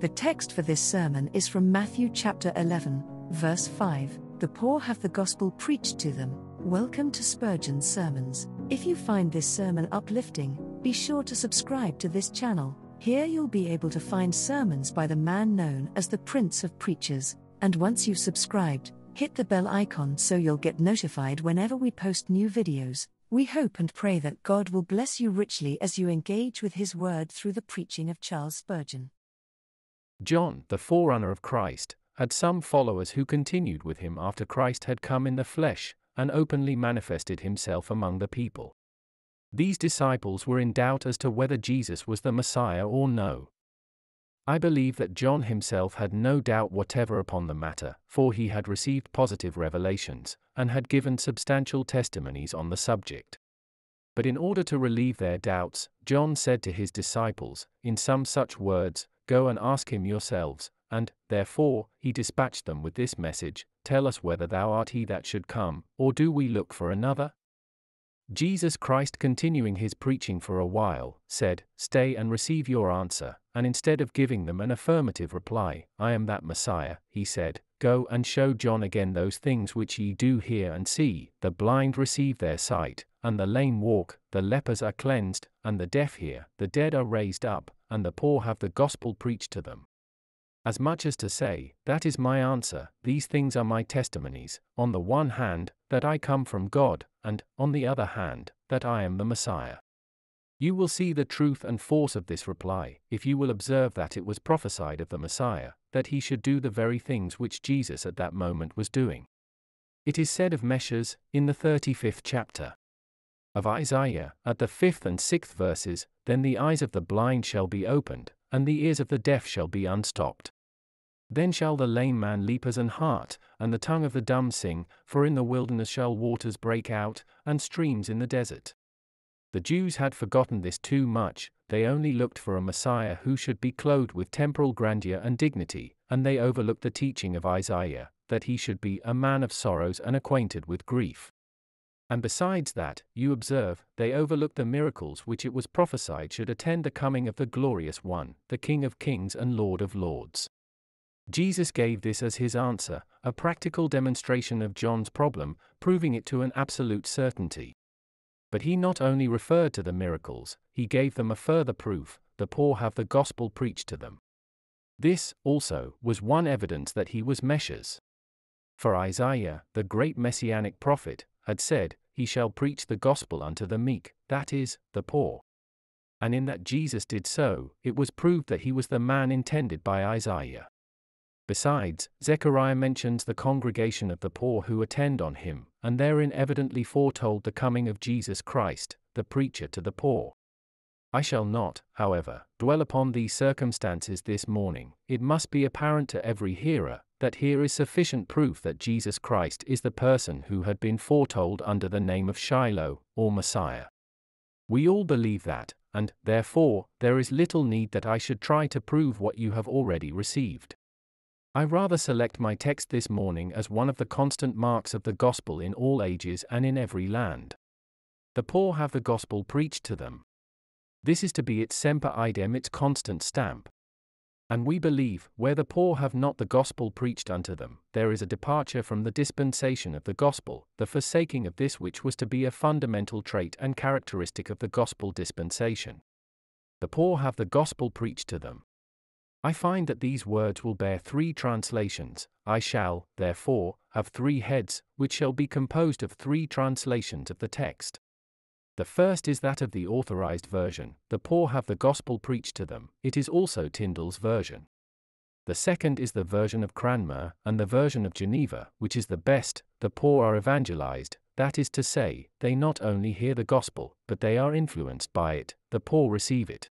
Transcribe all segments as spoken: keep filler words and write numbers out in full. The text for this sermon is from Matthew chapter eleven, verse five, "The poor have the gospel preached to them." Welcome to Spurgeon's Sermons. If you find this sermon uplifting, be sure to subscribe to this channel. Here you'll be able to find sermons by the man known as the Prince of Preachers, and once you've subscribed, hit the bell icon so you'll get notified whenever we post new videos. We hope and pray that God will bless you richly as you engage with His Word through the preaching of Charles Spurgeon. John, the forerunner of Christ, had some followers who continued with him after Christ had come in the flesh, and openly manifested himself among the people. These disciples were in doubt as to whether Jesus was the Messiah or no. I believe that John himself had no doubt whatever upon the matter, for he had received positive revelations, and had given substantial testimonies on the subject. But in order to relieve their doubts, John said to his disciples, in some such words, "Go and ask him yourselves," and, therefore, he dispatched them with this message, "Tell us whether thou art he that should come, or do we look for another?" Jesus Christ, continuing his preaching for a while, said, "Stay and receive your answer," and instead of giving them an affirmative reply, "I am that Messiah," he said, "Go and show John again those things which ye do hear and see, the blind receive their sight, and the lame walk, the lepers are cleansed, and the deaf hear, the dead are raised up, and the poor have the gospel preached to them." As much as to say, that is my answer, these things are my testimonies, on the one hand, that I come from God, and, on the other hand, that I am the Messiah. You will see the truth and force of this reply, if you will observe that it was prophesied of the Messiah, that he should do the very things which Jesus at that moment was doing. It is said of Measures, in the thirty-fifth chapter of Isaiah, at the fifth and sixth verses, "Then the eyes of the blind shall be opened, and the ears of the deaf shall be unstopped. Then shall the lame man leap as an hart, and the tongue of the dumb sing, for in the wilderness shall waters break out, and streams in the desert." The Jews had forgotten this too much, they only looked for a Messiah who should be clothed with temporal grandeur and dignity, and they overlooked the teaching of Isaiah, that he should be a man of sorrows and acquainted with grief. And besides that, you observe, they overlooked the miracles which it was prophesied should attend the coming of the glorious one, the King of Kings and Lord of Lords. Jesus gave this as his answer, a practical demonstration of John's problem, proving it to an absolute certainty. But he not only referred to the miracles, he gave them a further proof, the poor have the gospel preached to them. This, also, was one evidence that he was Meshes. For Isaiah, the great messianic prophet, had said, "He shall preach the gospel unto the meek," that is, the poor. And in that Jesus did so, it was proved that he was the man intended by Isaiah. Besides, Zechariah mentions the congregation of the poor who attend on him, and therein evidently foretold the coming of Jesus Christ, the preacher to the poor. I shall not, however, dwell upon these circumstances this morning. It must be apparent to every hearer that here is sufficient proof that Jesus Christ is the person who had been foretold under the name of Shiloh, or Messiah. We all believe that, and, therefore, there is little need that I should try to prove what you have already received. I rather select my text this morning as one of the constant marks of the gospel in all ages and in every land. The poor have the gospel preached to them. This is to be its semper idem, its constant stamp. And we believe, where the poor have not the gospel preached unto them, there is a departure from the dispensation of the gospel, the forsaking of this which was to be a fundamental trait and characteristic of the gospel dispensation. The poor have the gospel preached to them. I find that these words will bear three translations. I shall, therefore, have three heads, which shall be composed of three translations of the text. The first is that of the Authorized Version, the poor have the gospel preached to them, it is also Tyndale's version. The second is the version of Cranmer, and the version of Geneva, which is the best, the poor are evangelized, that is to say, they not only hear the gospel, but they are influenced by it, the poor receive it.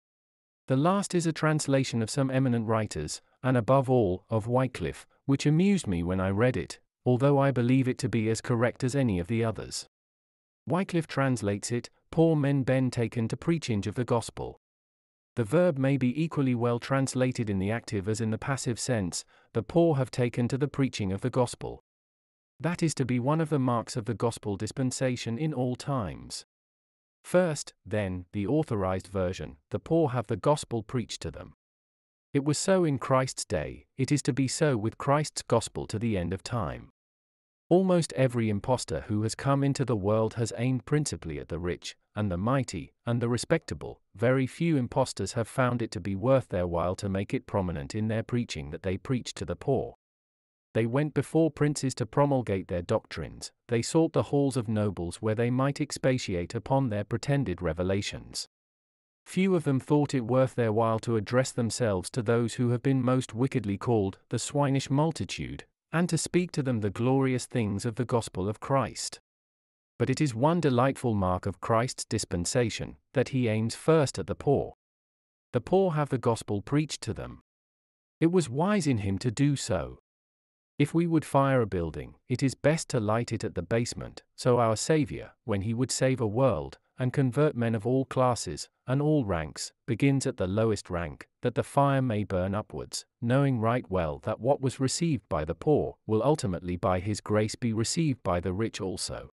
The last is a translation of some eminent writers, and above all, of Wycliffe, which amused me when I read it, although I believe it to be as correct as any of the others. Wycliffe translates it, "Poor men ben taken to preachinge of the gospel." The verb may be equally well translated in the active as in the passive sense, the poor have taken to the preaching of the gospel. That is to be one of the marks of the gospel dispensation in all times. First, then, the Authorized Version, the poor have the gospel preached to them. It was so in Christ's day, it is to be so with Christ's gospel to the end of time. Almost every impostor who has come into the world has aimed principally at the rich, and the mighty, and the respectable. Very few impostors have found it to be worth their while to make it prominent in their preaching that they preached to the poor. They went before princes to promulgate their doctrines, they sought the halls of nobles where they might expatiate upon their pretended revelations. Few of them thought it worth their while to address themselves to those who have been most wickedly called the swinish multitude, and to speak to them the glorious things of the gospel of Christ. But it is one delightful mark of Christ's dispensation, that he aims first at the poor. The poor have the gospel preached to them. It was wise in him to do so. If we would fire a building, it is best to light it at the basement, so our Saviour, when he would save a world, and convert men of all classes, and all ranks, begins at the lowest rank, that the fire may burn upwards, knowing right well that what was received by the poor, will ultimately by his grace be received by the rich also.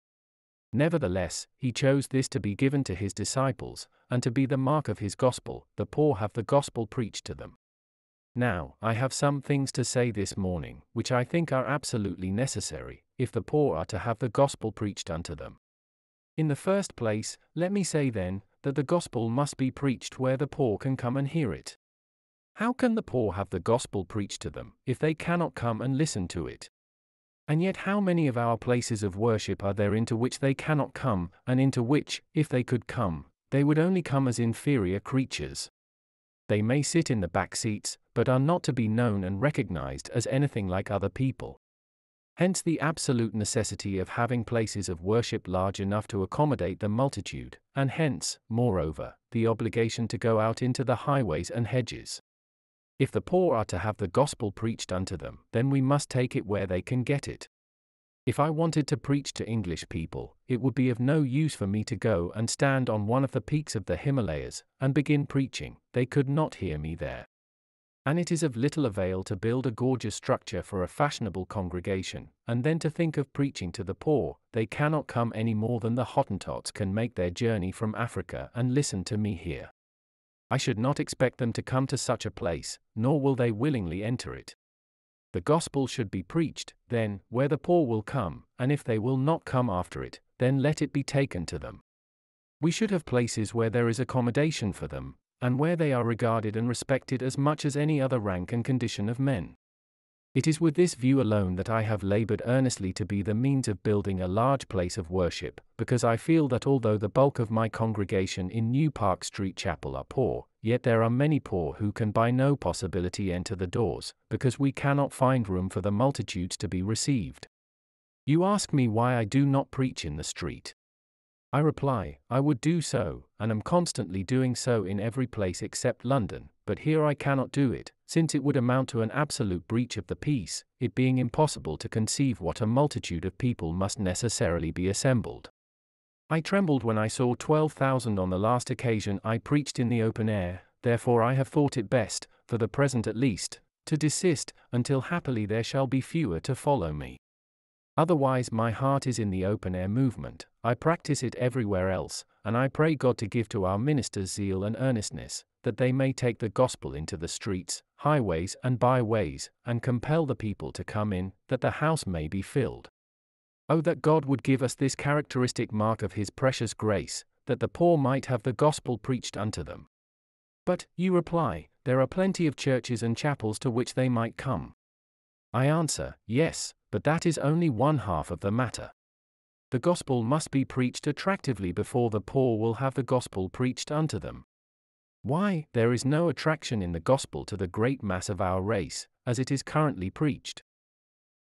Nevertheless, he chose this to be given to his disciples, and to be the mark of his gospel, the poor have the gospel preached to them. Now, I have some things to say this morning, which I think are absolutely necessary, if the poor are to have the gospel preached unto them. In the first place, let me say then, that the gospel must be preached where the poor can come and hear it. How can the poor have the gospel preached to them, if they cannot come and listen to it? And yet how many of our places of worship are there into which they cannot come, and into which, if they could come, they would only come as inferior creatures? They may sit in the back seats, but are not to be known and recognized as anything like other people. Hence the absolute necessity of having places of worship large enough to accommodate the multitude, and hence, moreover, the obligation to go out into the highways and hedges. If the poor are to have the gospel preached unto them, then we must take it where they can get it. If I wanted to preach to English people, it would be of no use for me to go and stand on one of the peaks of the Himalayas, and begin preaching, they could not hear me there. And it is of little avail to build a gorgeous structure for a fashionable congregation, and then to think of preaching to the poor, they cannot come any more than the Hottentots can make their journey from Africa and listen to me here. I should not expect them to come to such a place, nor will they willingly enter it. The gospel should be preached, then, where the poor will come, and if they will not come after it, then let it be taken to them. We should have places where there is accommodation for them, and where they are regarded and respected as much as any other rank and condition of men. It is with this view alone that I have labored earnestly to be the means of building a large place of worship, because I feel that although the bulk of my congregation in New Park Street Chapel are poor, yet there are many poor who can by no possibility enter the doors, because we cannot find room for the multitudes to be received. You ask me why I do not preach in the street. I reply, I would do so, and am constantly doing so in every place except London, but here I cannot do it, since it would amount to an absolute breach of the peace, it being impossible to conceive what a multitude of people must necessarily be assembled. I trembled when I saw twelve thousand on the last occasion I preached in the open air, therefore I have thought it best, for the present at least, to desist, until happily there shall be fewer to follow me. Otherwise my heart is in the open-air movement, I practice it everywhere else, and I pray God to give to our ministers zeal and earnestness, that they may take the gospel into the streets, highways and byways, and compel the people to come in, that the house may be filled. Oh, that God would give us this characteristic mark of His precious grace, that the poor might have the gospel preached unto them. But, you reply, there are plenty of churches and chapels to which they might come. I answer, yes. But that is only one half of the matter. The gospel must be preached attractively before the poor will have the gospel preached unto them. Why, there is no attraction in the gospel to the great mass of our race, as it is currently preached.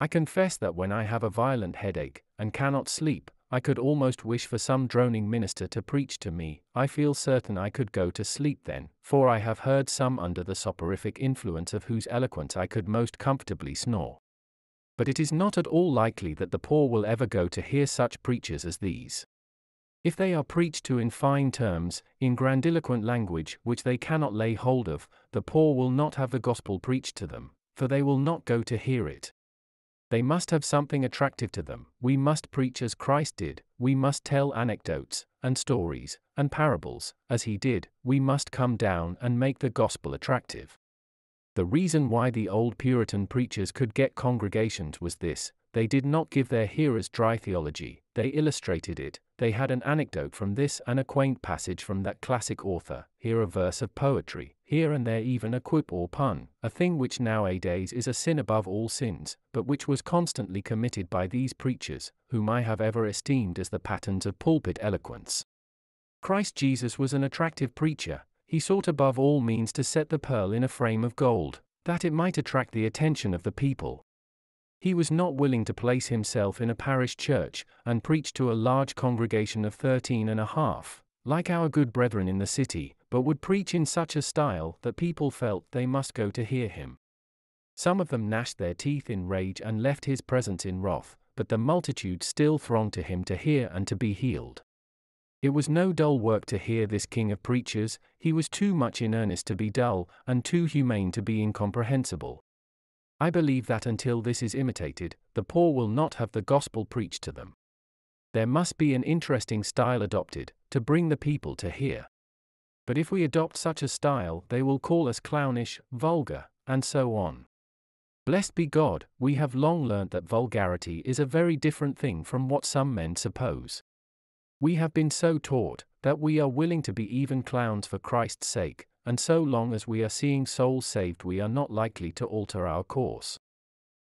I confess that when I have a violent headache, and cannot sleep, I could almost wish for some droning minister to preach to me, I feel certain I could go to sleep then, for I have heard some under the soporific influence of whose eloquence I could most comfortably snore. But it is not at all likely that the poor will ever go to hear such preachers as these. If they are preached to in fine terms, in grandiloquent language which they cannot lay hold of, the poor will not have the gospel preached to them, for they will not go to hear it. They must have something attractive to them, we must preach as Christ did, we must tell anecdotes, and stories, and parables, as He did, we must come down and make the gospel attractive. The reason why the old Puritan preachers could get congregations was this: they did not give their hearers dry theology, they illustrated it. They had an anecdote from this and a quaint passage from that classic author, here a verse of poetry, here and there even a quip or pun, a thing which nowadays is a sin above all sins, but which was constantly committed by these preachers, whom I have ever esteemed as the patterns of pulpit eloquence. Christ Jesus was an attractive preacher. He sought above all means to set the pearl in a frame of gold, that it might attract the attention of the people. He was not willing to place himself in a parish church, and preach to a large congregation of thirteen and a half, like our good brethren in the city, but would preach in such a style that people felt they must go to hear him. Some of them gnashed their teeth in rage and left his presence in wrath, but the multitude still thronged to him to hear and to be healed. It was no dull work to hear this king of preachers. He was too much in earnest to be dull, and too humane to be incomprehensible. I believe that until this is imitated, the poor will not have the gospel preached to them. There must be an interesting style adopted, to bring the people to hear. But if we adopt such a style, they will call us clownish, vulgar, and so on. Blessed be God, we have long learnt that vulgarity is a very different thing from what some men suppose. We have been so taught, that we are willing to be even clowns for Christ's sake, and so long as we are seeing souls saved, we are not likely to alter our course.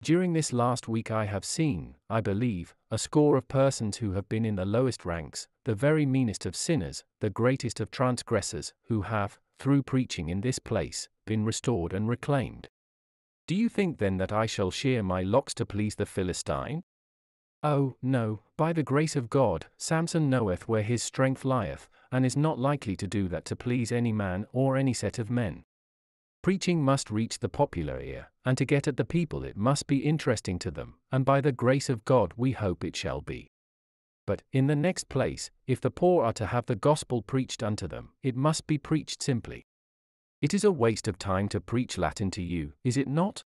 During this last week I have seen, I believe, a score of persons who have been in the lowest ranks, the very meanest of sinners, the greatest of transgressors, who have, through preaching in this place, been restored and reclaimed. Do you think then that I shall shear my locks to please the Philistine? Oh, no, by the grace of God, Samson knoweth where his strength lieth, and is not likely to do that to please any man or any set of men. Preaching must reach the popular ear, and to get at the people it must be interesting to them, and by the grace of God we hope it shall be. But, in the next place, if the poor are to have the gospel preached unto them, it must be preached simply. It is a waste of time to preach Latin to you, is it not?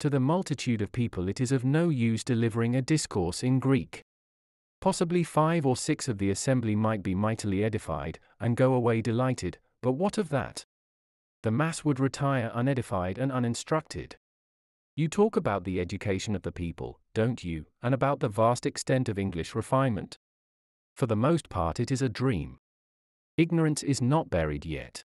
To the multitude of people it is of no use delivering a discourse in Greek. Possibly five or six of the assembly might be mightily edified, and go away delighted, but what of that? The mass would retire unedified and uninstructed. You talk about the education of the people, don't you, and about the vast extent of English refinement? For the most part it is a dream. Ignorance is not buried yet.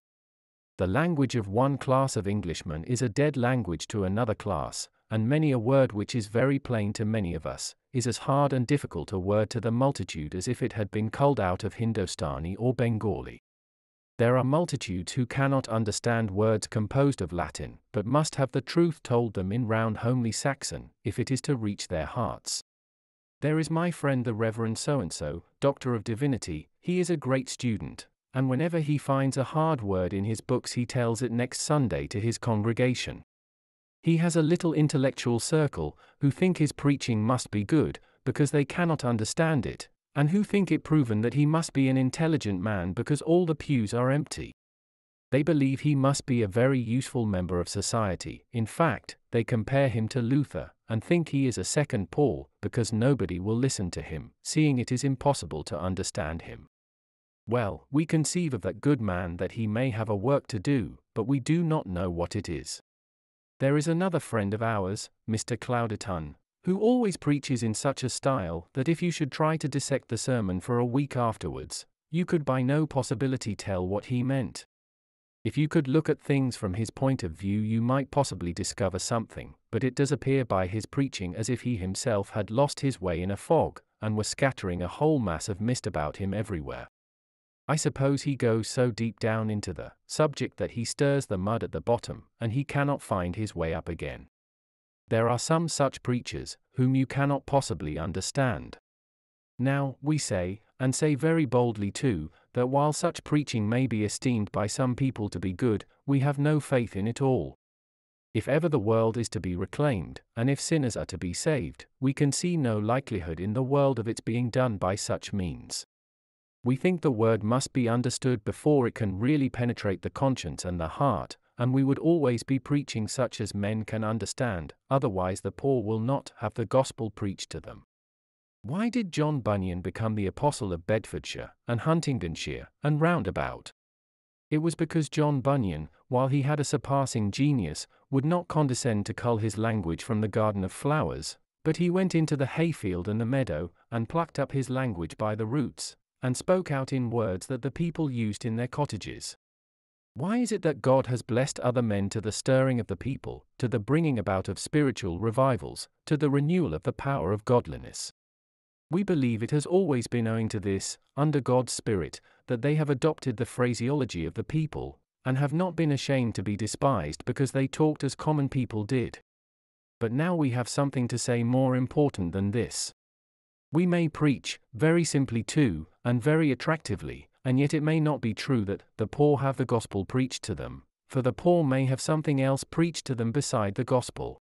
The language of one class of Englishmen is a dead language to another class, and many a word which is very plain to many of us, is as hard and difficult a word to the multitude as if it had been culled out of Hindostani or Bengali. There are multitudes who cannot understand words composed of Latin, but must have the truth told them in round homely Saxon, if it is to reach their hearts. There is my friend the Reverend So-and-so, Doctor of Divinity. He is a great student, and whenever he finds a hard word in his books he tells it next Sunday to his congregation. He has a little intellectual circle, who think his preaching must be good, because they cannot understand it, and who think it proven that he must be an intelligent man because all the pews are empty. They believe he must be a very useful member of society. In fact, they compare him to Luther, and think he is a second Paul, because nobody will listen to him, seeing it is impossible to understand him. Well, we conceive of that good man that he may have a work to do, but we do not know what it is. There is another friend of ours, Mister Clouderton, who always preaches in such a style that if you should try to dissect the sermon for a week afterwards, you could by no possibility tell what he meant. If you could look at things from his point of view you might possibly discover something, but it does appear by his preaching as if he himself had lost his way in a fog, and were scattering a whole mass of mist about him everywhere. I suppose he goes so deep down into the subject that he stirs the mud at the bottom, and he cannot find his way up again. There are some such preachers, whom you cannot possibly understand. Now, we say, and say very boldly too, that while such preaching may be esteemed by some people to be good, we have no faith in it all. If ever the world is to be reclaimed, and if sinners are to be saved, we can see no likelihood in the world of its being done by such means. We think the word must be understood before it can really penetrate the conscience and the heart, and we would always be preaching such as men can understand, otherwise the poor will not have the gospel preached to them. Why did John Bunyan become the apostle of Bedfordshire, and Huntingdonshire, and roundabout? It was because John Bunyan, while he had a surpassing genius, would not condescend to cull his language from the garden of flowers, but he went into the hayfield and the meadow, and plucked up his language by the roots, and spoke out in words that the people used in their cottages. Why is it that God has blessed other men to the stirring of the people, to the bringing about of spiritual revivals, to the renewal of the power of godliness? We believe it has always been owing to this, under God's Spirit, that they have adopted the phraseology of the people, and have not been ashamed to be despised because they talked as common people did. But now we have something to say more important than this. We may preach, very simply too, and very attractively, and yet it may not be true that the poor have the gospel preached to them, for the poor may have something else preached to them beside the gospel.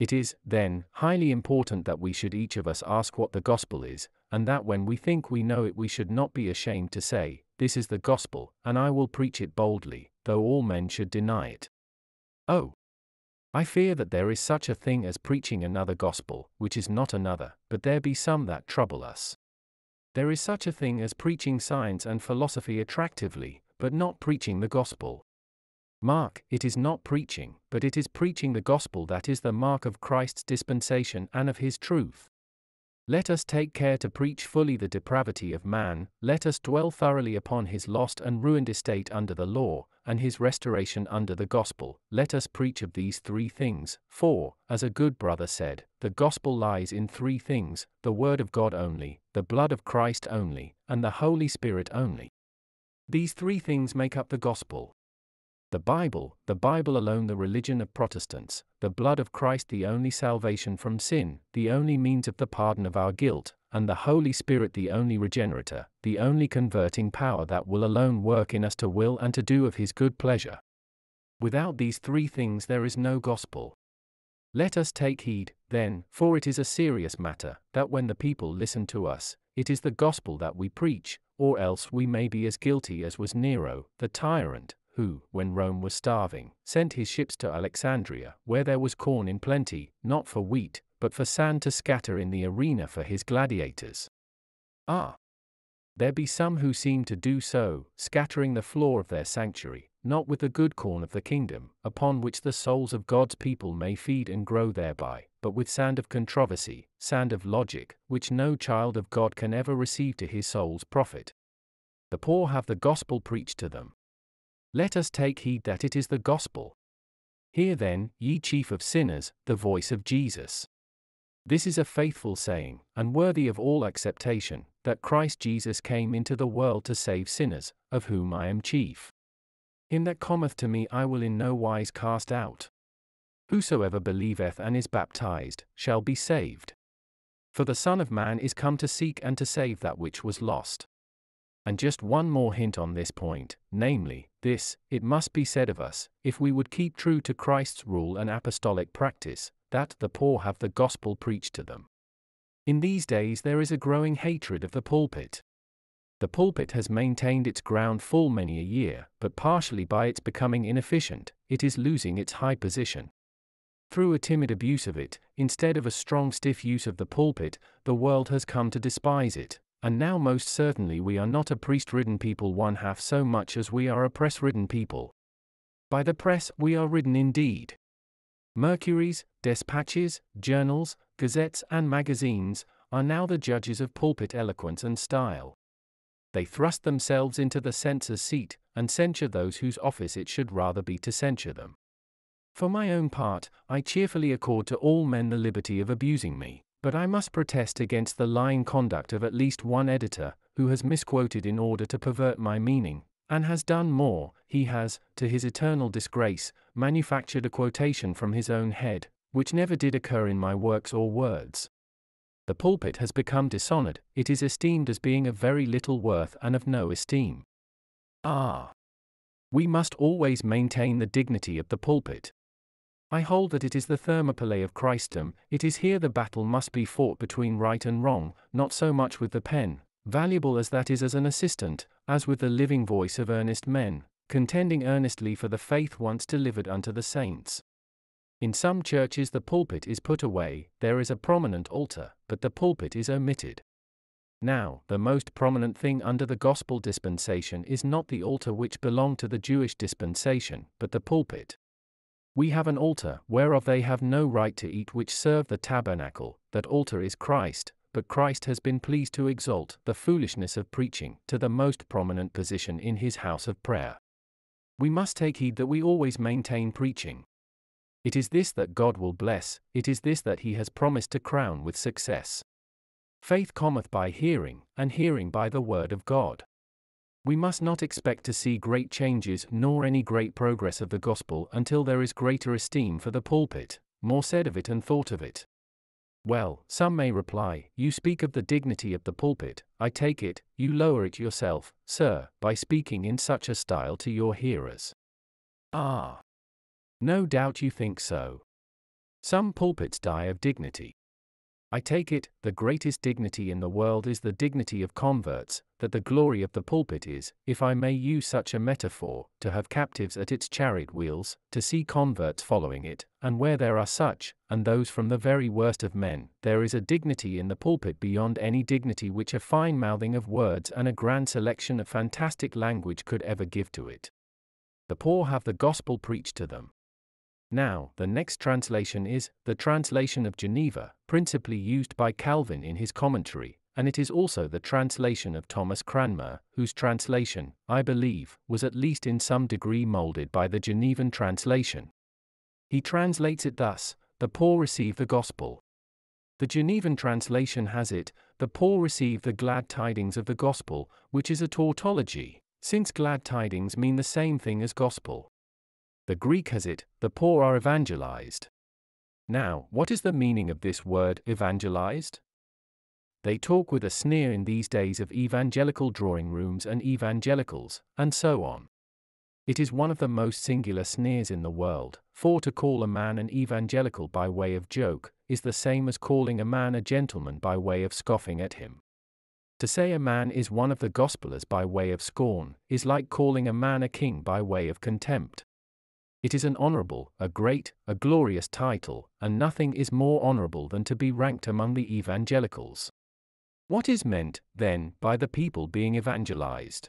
It is, then, highly important that we should each of us ask what the gospel is, and that when we think we know it we should not be ashamed to say, "This is the gospel, and I will preach it boldly, though all men should deny it." Oh! I fear that there is such a thing as preaching another gospel, which is not another, but there be some that trouble us. There is such a thing as preaching science and philosophy attractively, but not preaching the gospel. Mark, it is not preaching, but it is preaching the gospel that is the mark of Christ's dispensation and of his truth. Let us take care to preach fully the depravity of man, let us dwell thoroughly upon his lost and ruined estate under the law, and his restoration under the gospel, let us preach of these three things, for, as a good brother said, the gospel lies in three things, the word of God only, the blood of Christ only, and the Holy Spirit only. These three things make up the gospel. The Bible, the Bible alone the religion of Protestants, the blood of Christ the only salvation from sin, the only means of the pardon of our guilt, and the Holy Spirit the only regenerator, the only converting power that will alone work in us to will and to do of his good pleasure. Without these three things there is no gospel. Let us take heed, then, for it is a serious matter, that when the people listen to us, it is the gospel that we preach, or else we may be as guilty as was Nero, the tyrant, who, when Rome was starving, sent his ships to Alexandria, where there was corn in plenty, not for wheat, but for sand to scatter in the arena for his gladiators. Ah! There be some who seem to do so, scattering the floor of their sanctuary, not with the good corn of the kingdom, upon which the souls of God's people may feed and grow thereby, but with sand of controversy, sand of logic, which no child of God can ever receive to his soul's profit. The poor have the gospel preached to them. Let us take heed that it is the gospel. Hear then, ye chief of sinners, the voice of Jesus. This is a faithful saying, and worthy of all acceptation, that Christ Jesus came into the world to save sinners, of whom I am chief. Him that cometh to me I will in no wise cast out. Whosoever believeth and is baptized, shall be saved. For the Son of Man is come to seek and to save that which was lost. And just one more hint on this point, namely, this, it must be said of us, if we would keep true to Christ's rule and apostolic practice, that the poor have the gospel preached to them. In these days there is a growing hatred of the pulpit. The pulpit has maintained its ground full many a year, but partially by its becoming inefficient, it is losing its high position. Through a timid abuse of it, instead of a strong stiff use of the pulpit, the world has come to despise it. And now most certainly we are not a priest-ridden people one half so much as we are a press-ridden people. By the press we are ridden indeed. Mercuries, despatches, journals, gazettes and magazines are now the judges of pulpit eloquence and style. They thrust themselves into the censor's seat, and censure those whose office it should rather be to censure them. For my own part, I cheerfully accord to all men the liberty of abusing me. But I must protest against the lying conduct of at least one editor, who has misquoted in order to pervert my meaning, and has done more, he has, to his eternal disgrace, manufactured a quotation from his own head, which never did occur in my works or words. The pulpit has become dishonored, it is esteemed as being of very little worth and of no esteem. Ah! We must always maintain the dignity of the pulpit. I hold that it is the Thermopylae of Christendom, it is here the battle must be fought between right and wrong, not so much with the pen, valuable as that is as an assistant, as with the living voice of earnest men, contending earnestly for the faith once delivered unto the saints. In some churches the pulpit is put away, there is a prominent altar, but the pulpit is omitted. Now, the most prominent thing under the gospel dispensation is not the altar which belonged to the Jewish dispensation, but the pulpit. We have an altar, whereof they have no right to eat, which serve the tabernacle. That altar is Christ, but Christ has been pleased to exalt the foolishness of preaching to the most prominent position in his house of prayer. We must take heed that we always maintain preaching. It is this that God will bless, it is this that he has promised to crown with success. Faith cometh by hearing, and hearing by the word of God. We must not expect to see great changes nor any great progress of the gospel until there is greater esteem for the pulpit, more said of it and thought of it. Well, some may reply, you speak of the dignity of the pulpit, I take it, you lower it yourself, sir, by speaking in such a style to your hearers. Ah! No doubt you think so. Some pulpits die of dignity. I take it, the greatest dignity in the world is the dignity of converts, that the glory of the pulpit is, if I may use such a metaphor, to have captives at its chariot wheels, to see converts following it, and where there are such, and those from the very worst of men, there is a dignity in the pulpit beyond any dignity which a fine mouthing of words and a grand selection of fantastic language could ever give to it. The poor have the gospel preached to them. Now, the next translation is the translation of Geneva, principally used by Calvin in his commentary, and it is also the translation of Thomas Cranmer, whose translation, I believe, was at least in some degree molded by the Genevan translation. He translates it thus, the poor receive the gospel. The Genevan translation has it, the poor receive the glad tidings of the gospel, which is a tautology, since glad tidings mean the same thing as gospel. The Greek has it, the poor are evangelized. Now, what is the meaning of this word, evangelized? They talk with a sneer in these days of evangelical drawing rooms and evangelicals, and so on. It is one of the most singular sneers in the world, for to call a man an evangelical by way of joke, is the same as calling a man a gentleman by way of scoffing at him. To say a man is one of the gospelers by way of scorn, is like calling a man a king by way of contempt. It is an honorable, a great, a glorious title, and nothing is more honorable than to be ranked among the evangelicals. What is meant, then, by the people being evangelized?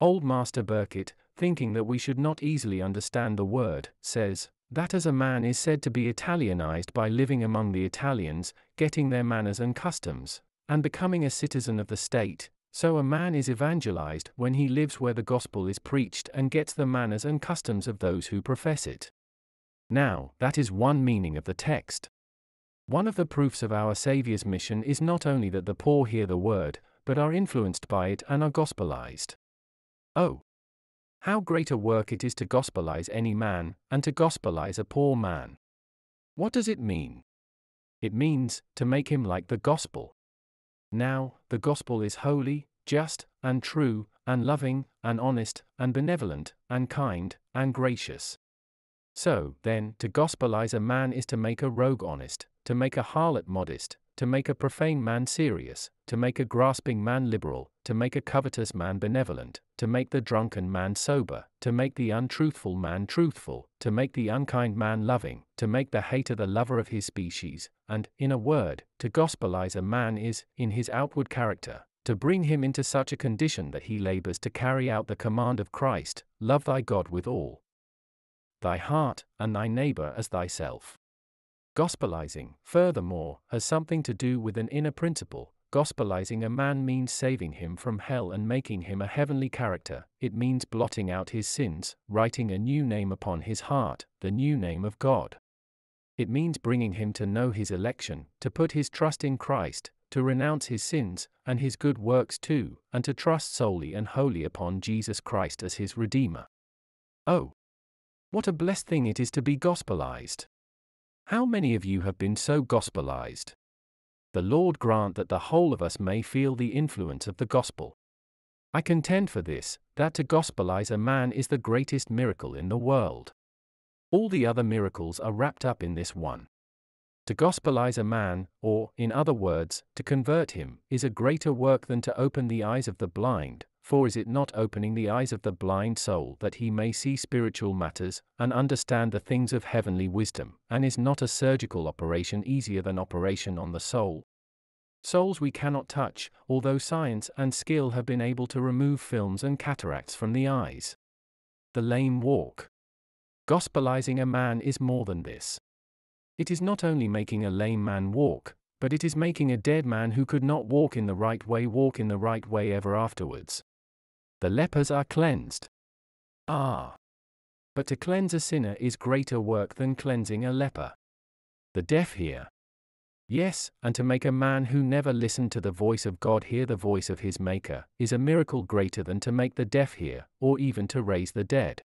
Old Master Burkitt, thinking that we should not easily understand the word, says, that as a man is said to be Italianized by living among the Italians, getting their manners and customs, and becoming a citizen of the state, so a man is evangelized when he lives where the gospel is preached and gets the manners and customs of those who profess it. Now, that is one meaning of the text. One of the proofs of our Saviour's mission is not only that the poor hear the word, but are influenced by it and are gospelized. Oh! How great a work it is to gospelize any man, and to gospelize a poor man! What does it mean? It means, to make him like the gospel. Now, the gospel is holy, just, and true, and loving, and honest, and benevolent, and kind, and gracious. So, then, to gospelize a man is to make a rogue honest, to make a harlot modest, to make a profane man serious, to make a grasping man liberal, to make a covetous man benevolent, to make the drunken man sober, to make the untruthful man truthful, to make the unkind man loving, to make the hater the lover of his species, and, in a word, to gospelize a man is, in his outward character, to bring him into such a condition that he labors to carry out the command of Christ, love thy God with all thy heart, and thy neighbor as thyself. Gospelizing, furthermore, has something to do with an inner principle. Gospelizing a man means saving him from hell and making him a heavenly character. It means blotting out his sins, writing a new name upon his heart, the new name of God. It means bringing him to know his election, to put his trust in Christ, to renounce his sins, and his good works too, and to trust solely and wholly upon Jesus Christ as his Redeemer. Oh! What a blessed thing it is to be gospelized! How many of you have been so gospelized? The Lord grant that the whole of us may feel the influence of the gospel. I contend for this, that to gospelize a man is the greatest miracle in the world. All the other miracles are wrapped up in this one. To gospelize a man, or, in other words, to convert him, is a greater work than to open the eyes of the blind, for is it not opening the eyes of the blind soul that he may see spiritual matters, and understand the things of heavenly wisdom, and is not a surgical operation easier than operation on the soul? Souls we cannot touch, although science and skill have been able to remove films and cataracts from the eyes. The lame walk. Gospelizing a man is more than this. It is not only making a lame man walk, but it is making a dead man who could not walk in the right way walk in the right way ever afterwards. The lepers are cleansed. Ah! But to cleanse a sinner is greater work than cleansing a leper. The deaf hear. Yes, and to make a man who never listened to the voice of God hear the voice of his Maker, is a miracle greater than to make the deaf hear, or even to raise the dead.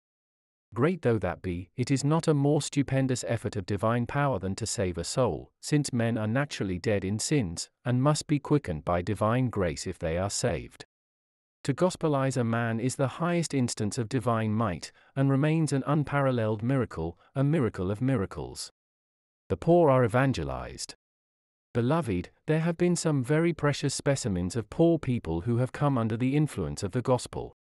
Great though that be, it is not a more stupendous effort of divine power than to save a soul, since men are naturally dead in sins, and must be quickened by divine grace if they are saved. To gospelize a man is the highest instance of divine might, and remains an unparalleled miracle, a miracle of miracles. The poor are evangelized. Beloved, there have been some very precious specimens of poor people who have come under the influence of the gospel.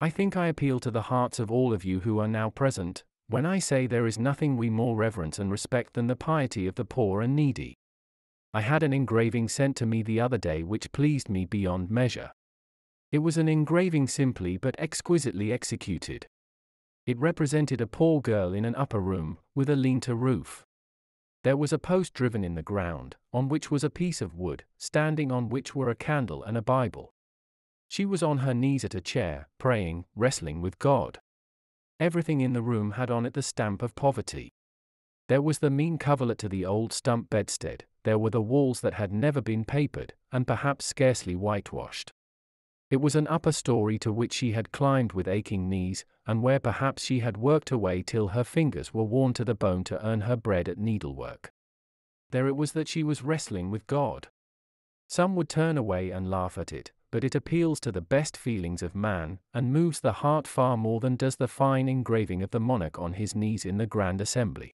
I think I appeal to the hearts of all of you who are now present, when I say there is nothing we more reverence and respect than the piety of the poor and needy. I had an engraving sent to me the other day which pleased me beyond measure. It was an engraving simply but exquisitely executed. It represented a poor girl in an upper room, with a lean-to roof. There was a post driven in the ground, on which was a piece of wood, standing on which were a candle and a Bible. She was on her knees at a chair, praying, wrestling with God. Everything in the room had on it the stamp of poverty. There was the mean coverlet to the old stump bedstead, there were the walls that had never been papered, and perhaps scarcely whitewashed. It was an upper story to which she had climbed with aching knees, and where perhaps she had worked away till her fingers were worn to the bone to earn her bread at needlework. There it was that she was wrestling with God. Some would turn away and laugh at it, but it appeals to the best feelings of man, and moves the heart far more than does the fine engraving of the monarch on his knees in the Grand Assembly.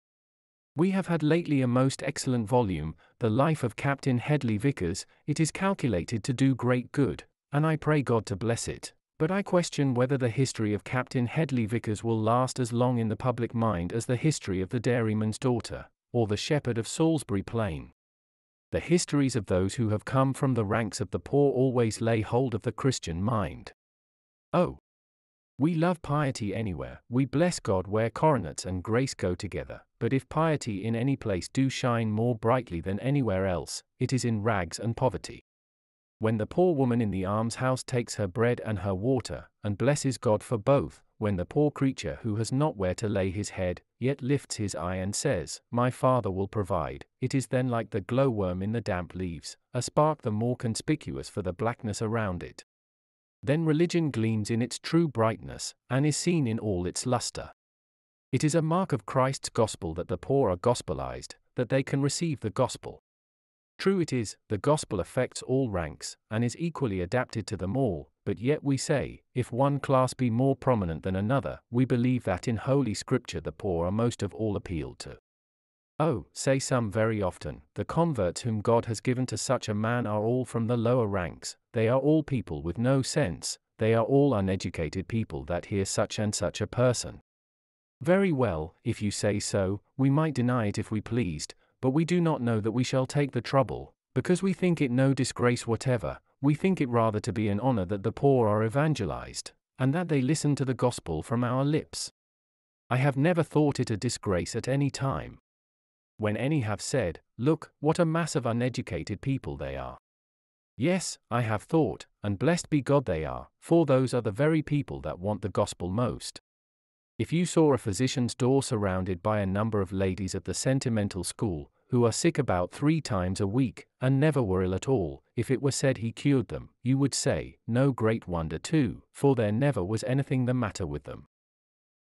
We have had lately a most excellent volume, The Life of Captain Hedley Vicars. It is calculated to do great good, and I pray God to bless it, but I question whether the history of Captain Hedley Vicars will last as long in the public mind as the history of the Dairyman's Daughter, or the Shepherd of Salisbury Plain. The histories of those who have come from the ranks of the poor always lay hold of the Christian mind. Oh! We love piety anywhere, we bless God where coronets and grace go together, but if piety in any place do shine more brightly than anywhere else, it is in rags and poverty. When the poor woman in the almshouse takes her bread and her water, and blesses God for both, when the poor creature who has not where to lay his head, yet lifts his eye and says, "My Father will provide," it is then like the glowworm in the damp leaves, a spark the more conspicuous for the blackness around it. Then religion gleams in its true brightness, and is seen in all its lustre. It is a mark of Christ's gospel that the poor are gospelized, that they can receive the gospel. True it is, the gospel affects all ranks, and is equally adapted to them all, but yet we say, if one class be more prominent than another, we believe that in Holy Scripture the poor are most of all appealed to. Oh, say some very often, the converts whom God has given to such a man are all from the lower ranks, they are all people with no sense, they are all uneducated people that hear such and such a person. Very well, if you say so, we might deny it if we pleased, but we do not know that we shall take the trouble, because we think it no disgrace whatever, we think it rather to be an honor that the poor are evangelized, and that they listen to the gospel from our lips. I have never thought it a disgrace at any time. When any have said, "Look, what a mass of uneducated people they are." Yes, I have thought, and blessed be God they are, for those are the very people that want the gospel most. If you saw a physician's door surrounded by a number of ladies of the sentimental school, who are sick about three times a week, and never were ill at all, if it were said he cured them, you would say, no great wonder too, for there never was anything the matter with them.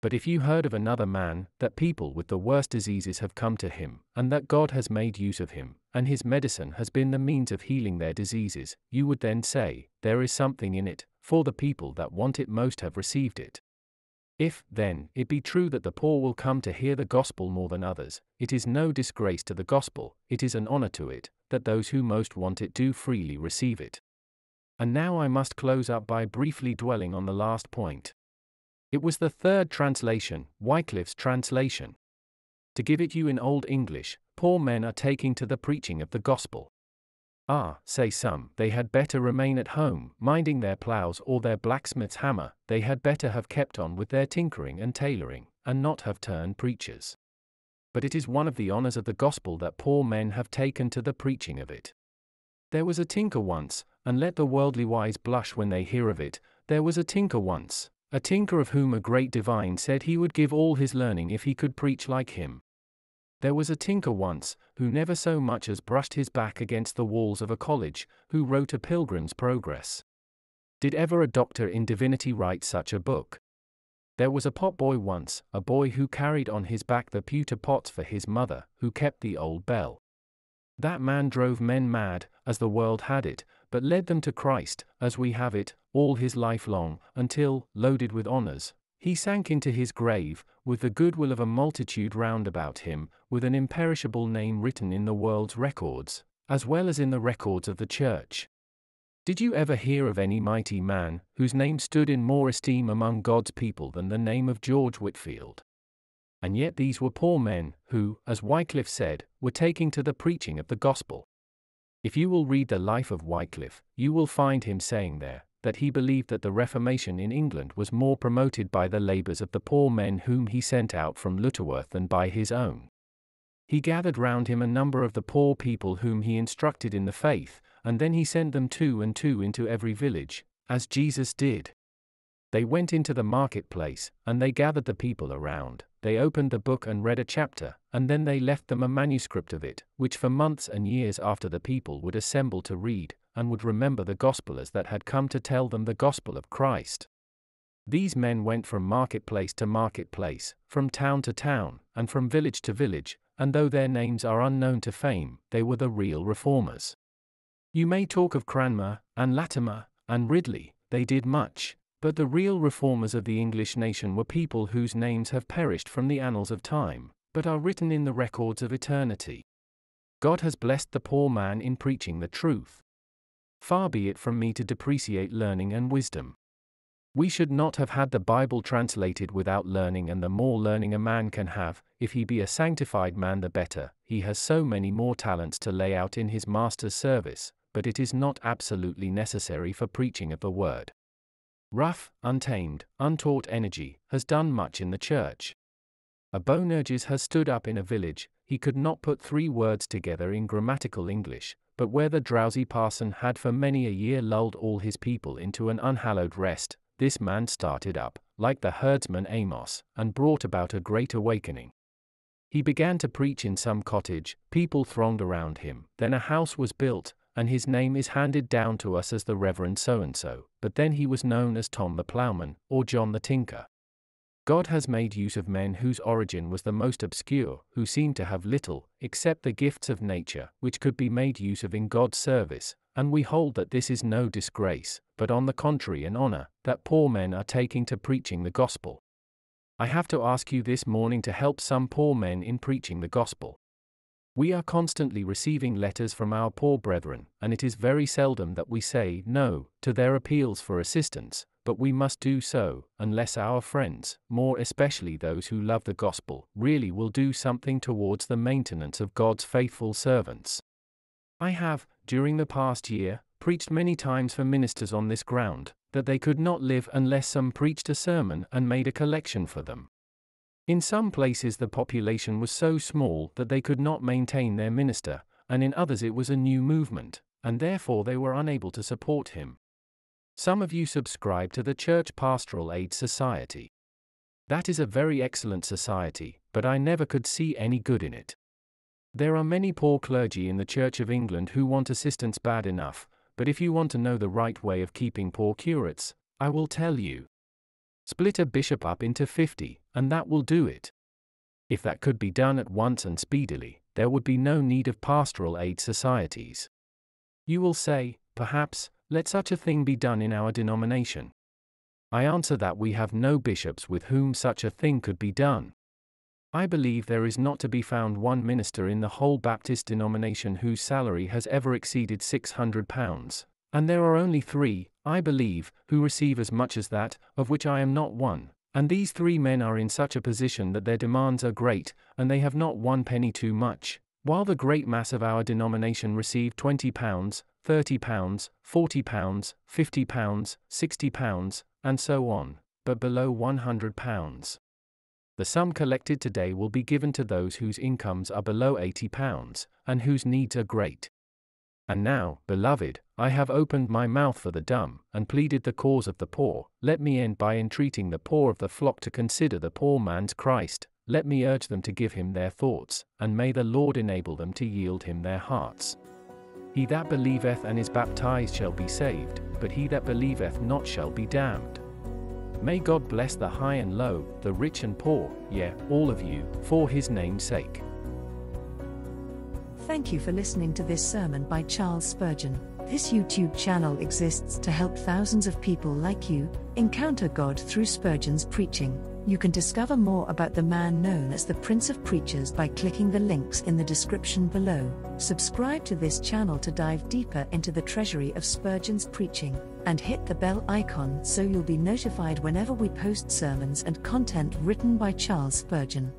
But if you heard of another man, that people with the worst diseases have come to him, and that God has made use of him, and his medicine has been the means of healing their diseases, you would then say, there is something in it, for the people that want it most have received it. If, then, it be true that the poor will come to hear the gospel more than others, it is no disgrace to the gospel, it is an honor to it, that those who most want it do freely receive it. And now I must close up by briefly dwelling on the last point. It was the third translation, Wycliffe's translation. To give it you in Old English, poor men are taking to the preaching of the gospel. Ah, say some, they had better remain at home, minding their ploughs or their blacksmith's hammer, they had better have kept on with their tinkering and tailoring, and not have turned preachers. But it is one of the honors of the gospel that poor men have taken to the preaching of it. There was a tinker once, and let the worldly wise blush when they hear of it, there was a tinker once, a tinker of whom a great divine said he would give all his learning if he could preach like him. There was a tinker once, who never so much as brushed his back against the walls of a college, who wrote a Pilgrim's Progress. Did ever a doctor in divinity write such a book? There was a potboy once, a boy who carried on his back the pewter pots for his mother, who kept the old bell. That man drove men mad, as the world had it, but led them to Christ, as we have it, all his life long, until, loaded with honors, he sank into his grave, with the goodwill of a multitude round about him, with an imperishable name written in the world's records, as well as in the records of the Church. Did you ever hear of any mighty man, whose name stood in more esteem among God's people than the name of George Whitefield? And yet these were poor men, who, as Wycliffe said, were taking to the preaching of the gospel. If you will read the life of Wycliffe, you will find him saying there, that he believed that the Reformation in England was more promoted by the labours of the poor men whom he sent out from Lutterworth than by his own. He gathered round him a number of the poor people whom he instructed in the faith, and then he sent them two and two into every village, as Jesus did. They went into the marketplace, and they gathered the people around, they opened the book and read a chapter, and then they left them a manuscript of it, which for months and years after the people would assemble to read, and would remember the gospelers that had come to tell them the gospel of Christ. These men went from marketplace to marketplace, from town to town, and from village to village, and though their names are unknown to fame, they were the real reformers. You may talk of Cranmer, and Latimer, and Ridley, they did much, but the real reformers of the English nation were people whose names have perished from the annals of time, but are written in the records of eternity. God has blessed the poor man in preaching the truth. Far be it from me to depreciate learning and wisdom. We should not have had the Bible translated without learning, and the more learning a man can have, if he be a sanctified man, the better. He has so many more talents to lay out in his master's service, but it is not absolutely necessary for preaching of the word. Rough, untamed, untaught energy has done much in the church. A Boanerges has stood up in a village, he could not put three words together in grammatical English, but where the drowsy parson had for many a year lulled all his people into an unhallowed rest, this man started up, like the herdsman Amos, and brought about a great awakening. He began to preach in some cottage, people thronged around him, then a house was built, and his name is handed down to us as the Reverend So-and-so, but then he was known as Tom the Ploughman, or John the Tinker. God has made use of men whose origin was the most obscure, who seemed to have little, except the gifts of nature, which could be made use of in God's service, and we hold that this is no disgrace, but on the contrary an honor, that poor men are taking to preaching the gospel. I have to ask you this morning to help some poor men in preaching the gospel. We are constantly receiving letters from our poor brethren, and it is very seldom that we say no to their appeals for assistance, but we must do so, unless our friends, more especially those who love the gospel, really will do something towards the maintenance of God's faithful servants. I have, during the past year, preached many times for ministers on this ground, that they could not live unless some preached a sermon and made a collection for them. In some places the population was so small that they could not maintain their minister, and in others it was a new movement, and therefore they were unable to support him. Some of you subscribe to the Church Pastoral Aid Society. That is a very excellent society, but I never could see any good in it. There are many poor clergy in the Church of England who want assistance bad enough, but if you want to know the right way of keeping poor curates, I will tell you. Split a bishop up into fifty, and that will do it. If that could be done at once and speedily, there would be no need of pastoral aid societies. You will say, perhaps, let such a thing be done in our denomination. I answer that we have no bishops with whom such a thing could be done. I believe there is not to be found one minister in the whole Baptist denomination whose salary has ever exceeded six hundred pounds, and there are only three, I believe, who receive as much as that, of which I am not one, and these three men are in such a position that their demands are great, and they have not one penny too much, while the great mass of our denomination receive twenty pounds, thirty pounds, forty pounds, fifty pounds, sixty pounds, and so on, but below one hundred pounds. The sum collected today will be given to those whose incomes are below eighty pounds, and whose needs are great. And now, beloved, I have opened my mouth for the dumb, and pleaded the cause of the poor. Let me end by entreating the poor of the flock to consider the poor man's Christ. Let me urge them to give him their thoughts, and may the Lord enable them to yield him their hearts. He that believeth and is baptized shall be saved, but he that believeth not shall be damned. May God bless the high and low, the rich and poor, yea, all of you, for his name's sake. Thank you for listening to this sermon by Charles Spurgeon. This YouTube channel exists to help thousands of people like you encounter God through Spurgeon's preaching. You can discover more about the man known as the Prince of Preachers by clicking the links in the description below. Subscribe to this channel to dive deeper into the treasury of Spurgeon's preaching, and hit the bell icon so you'll be notified whenever we post sermons and content written by Charles Spurgeon.